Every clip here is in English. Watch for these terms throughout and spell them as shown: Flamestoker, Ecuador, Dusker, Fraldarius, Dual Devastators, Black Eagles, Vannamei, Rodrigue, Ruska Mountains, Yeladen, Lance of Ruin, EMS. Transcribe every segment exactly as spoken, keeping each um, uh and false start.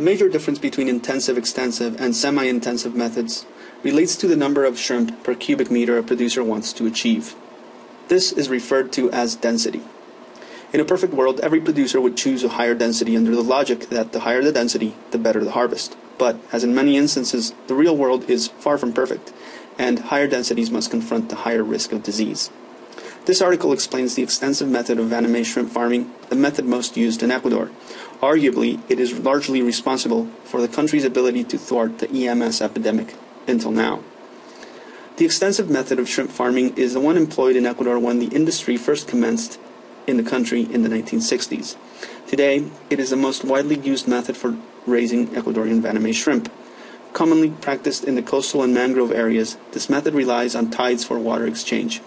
The major difference between intensive, extensive, and semi-intensive methods relates to the number of shrimp per cubic meter a producer wants to achieve. This is referred to as density. In a perfect world, every producer would choose a higher density under the logic that the higher the density, the better the harvest. But, as in many instances, the real world is far from perfect, and higher densities must confront the higher risk of disease. This article explains the extensive method of Vannamei shrimp farming, the method most used in Ecuador. Arguably, it is largely responsible for the country's ability to thwart the E M S epidemic until now. The extensive method of shrimp farming is the one employed in Ecuador when the industry first commenced in the country in the nineteen sixties. Today, it is the most widely used method for raising Ecuadorian Vannamei shrimp. Commonly practiced in the coastal and mangrove areas, this method relies on tides for water exchange.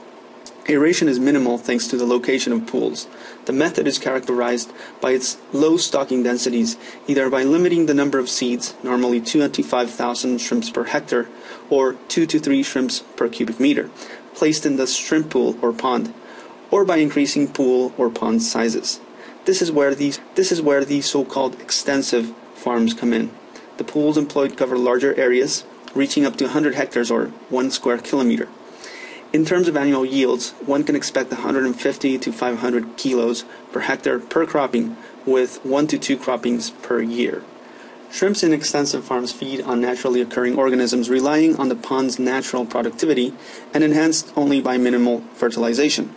Aeration is minimal thanks to the location of pools. The method is characterized by its low stocking densities, either by limiting the number of seeds, normally two to five thousand shrimps per hectare, or two to three shrimps per cubic meter, placed in the shrimp pool or pond, or by increasing pool or pond sizes. This is where these, this is where the so-called extensive farms come in. The pools employed cover larger areas, reaching up to one hundred hectares or one square kilometer. In terms of annual yields, one can expect one hundred fifty to five hundred kilos per hectare per cropping, with one to two croppings per year. Shrimps in extensive farms feed on naturally occurring organisms, relying on the pond's natural productivity and enhanced only by minimal fertilization.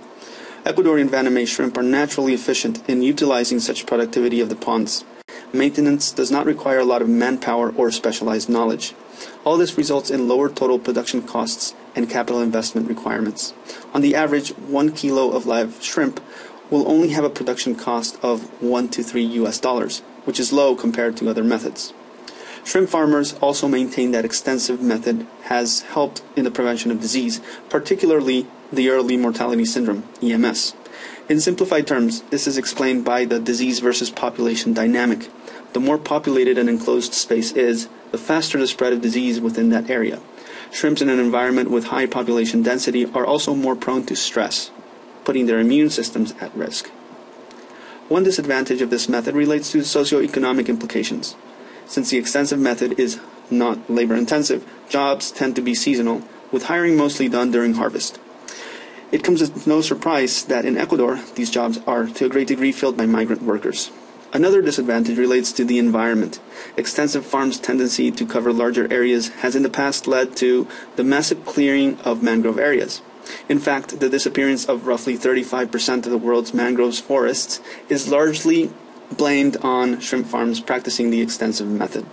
Ecuadorian Vannamei shrimp are naturally efficient in utilizing such productivity of the ponds. Maintenance does not require a lot of manpower or specialized knowledge. All this results in lower total production costs and capital investment requirements. On the average, one kilo of live shrimp will only have a production cost of one to three U S dollars, which is low compared to other methods. Shrimp farmers also maintain that extensive method has helped in the prevention of disease, particularly the early mortality syndrome, E M S. In simplified terms, this is explained by the disease versus population dynamic. The more populated an enclosed space is, the faster the spread of disease within that area. Shrimps in an environment with high population density are also more prone to stress, putting their immune systems at risk. One disadvantage of this method relates to socioeconomic implications. Since the extensive method is not labor-intensive, jobs tend to be seasonal, with hiring mostly done during harvest. It comes as no surprise that in Ecuador, these jobs are to a great degree filled by migrant workers. Another disadvantage relates to the environment. Extensive farms' tendency to cover larger areas has in the past led to the massive clearing of mangrove areas. In fact, the disappearance of roughly thirty-five percent of the world's mangrove forests is largely blamed on shrimp farms practicing the extensive method.